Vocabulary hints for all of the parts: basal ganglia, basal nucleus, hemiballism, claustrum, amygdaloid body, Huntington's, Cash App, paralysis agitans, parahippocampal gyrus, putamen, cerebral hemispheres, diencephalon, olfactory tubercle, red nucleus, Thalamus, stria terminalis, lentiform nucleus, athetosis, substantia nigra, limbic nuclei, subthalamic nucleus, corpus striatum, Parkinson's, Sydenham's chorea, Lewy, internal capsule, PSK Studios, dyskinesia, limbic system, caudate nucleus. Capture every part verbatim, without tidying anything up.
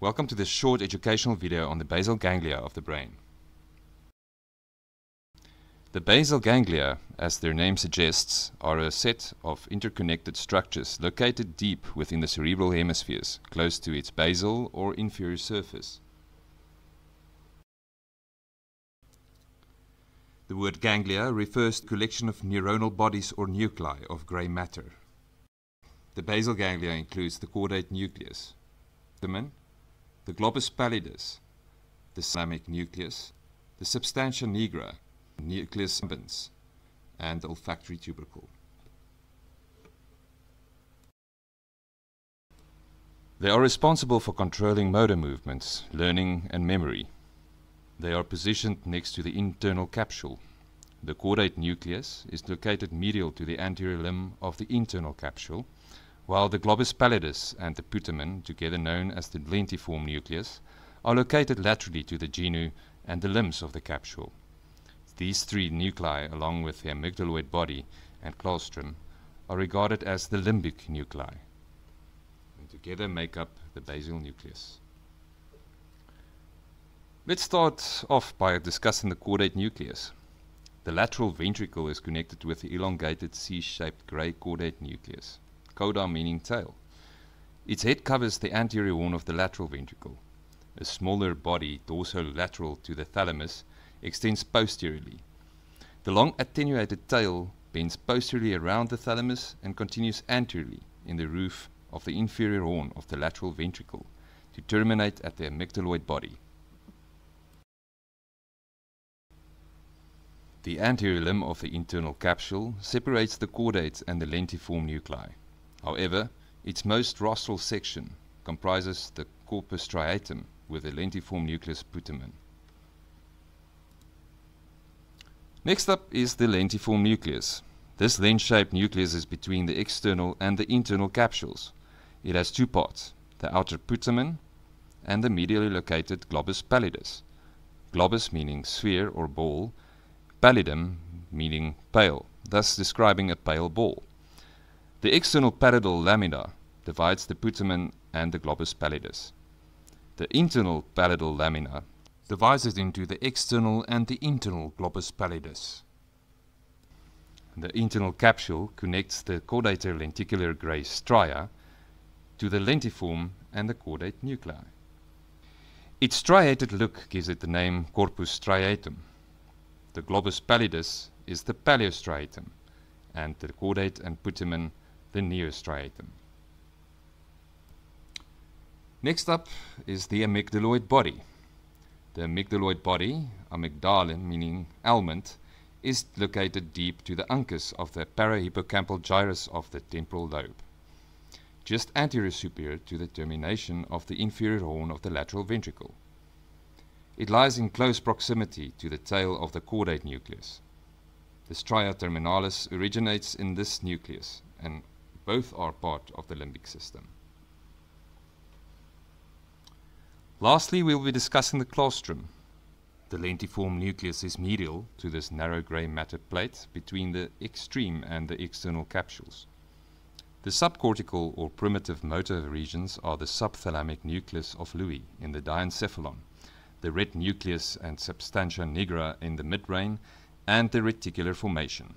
Welcome to this short educational video on the basal ganglia of the brain. The basal ganglia, as their name suggests, are a set of interconnected structures located deep within the cerebral hemispheres, close to its basal or inferior surface. The word ganglia refers to a collection of neuronal bodies or nuclei of grey matter. The basal ganglia includes the caudate nucleus, putamen, the globus pallidus, the subthalamic nucleus, the substantia nigra, nucleus accumbens, and the olfactory tubercle. They are responsible for controlling motor movements, learning and memory. They are positioned next to the internal capsule. The caudate nucleus is located medial to the anterior limb of the internal capsule, while the globus pallidus and the putamen, together known as the lentiform nucleus, are located laterally to the genu and the limbs of the capsule. These three nuclei, along with the amygdaloid body and claustrum, are regarded as the limbic nuclei, and together make up the basal nucleus. Let's start off by discussing the caudate nucleus. The lateral ventricle is connected with the elongated C-shaped grey caudate nucleus, cauda meaning tail. Its head covers the anterior horn of the lateral ventricle. A smaller body, dorsolateral to the thalamus, extends posteriorly. The long attenuated tail bends posteriorly around the thalamus and continues anteriorly in the roof of the inferior horn of the lateral ventricle to terminate at the amygdaloid body. The anterior limb of the internal capsule separates the caudate and the lentiform nuclei. However, its most rostral section comprises the corpus striatum with the lentiform nucleus putamen. Next up is the lentiform nucleus. This lens-shaped nucleus is between the external and the internal capsules. It has two parts, the outer putamen and the medially located globus pallidus. Globus meaning sphere or ball, pallidum meaning pale, thus describing a pale ball. The external pallidal lamina divides the putamen and the globus pallidus. The internal pallidal lamina divides it into the external and the internal globus pallidus. The internal capsule connects the caudator lenticular gray stria to the lentiform and the caudate nuclei. Its striated look gives it the name corpus striatum. The globus pallidus is the paleostriatum, and the caudate and putamen the neostriatum. Next up is the amygdaloid body. The amygdaloid body, amygdala meaning almond, is located deep to the uncus of the parahippocampal gyrus of the temporal lobe, just anterior superior to the termination of the inferior horn of the lateral ventricle. It lies in close proximity to the tail of the caudate nucleus. The stria terminalis originates in this nucleus, and both are part of the limbic system. Lastly, we will be discussing the claustrum. The lentiform nucleus is medial to this narrow grey matter plate between the extreme and the external capsules. The subcortical or primitive motor regions are the subthalamic nucleus of Lewy in the diencephalon, the red nucleus and substantia nigra in the midbrain, and the reticular formation.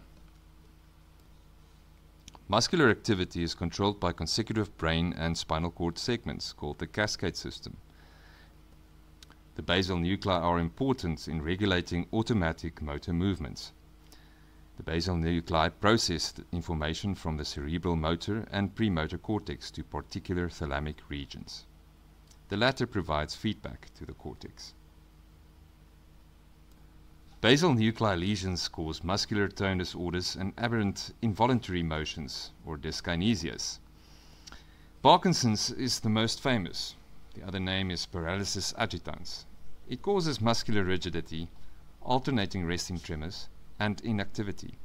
Muscular activity is controlled by consecutive brain and spinal cord segments called the cascade system. The basal nuclei are important in regulating automatic motor movements. The basal nuclei process the information from the cerebral motor and premotor cortex to particular thalamic regions. The latter provides feedback to the cortex. Basal nuclei lesions cause muscular tone disorders and aberrant involuntary motions, or dyskinesias. Parkinson's is the most famous. The other name is paralysis agitans. It causes muscular rigidity, alternating resting tremors, and inactivity.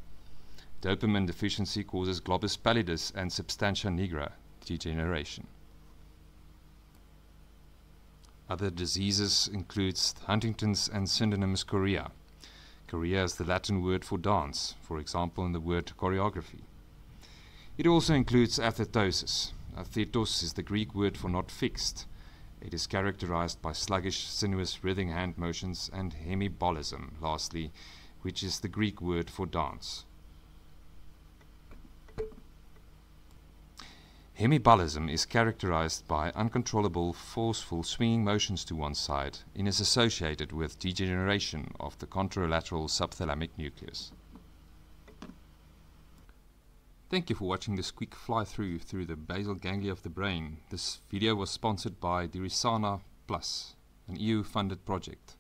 Dopamine deficiency causes globus pallidus and substantia nigra degeneration. Other diseases include Huntington's and Sydenham's chorea. Chorea is the Latin word for dance, for example in the word choreography. It also includes athetosis. Athetosis is the Greek word for not fixed, It is characterized by sluggish, sinuous, writhing hand motions and hemiballism, lastly, which is the Greek word for dance. Hemiballism is characterized by uncontrollable, forceful swinging motions to one side and is associated with degeneration of the contralateral subthalamic nucleus. Thank you for watching this quick fly-through through the basal ganglia of the brain. This video was sponsored by Dirisana Plus, an E U-funded project.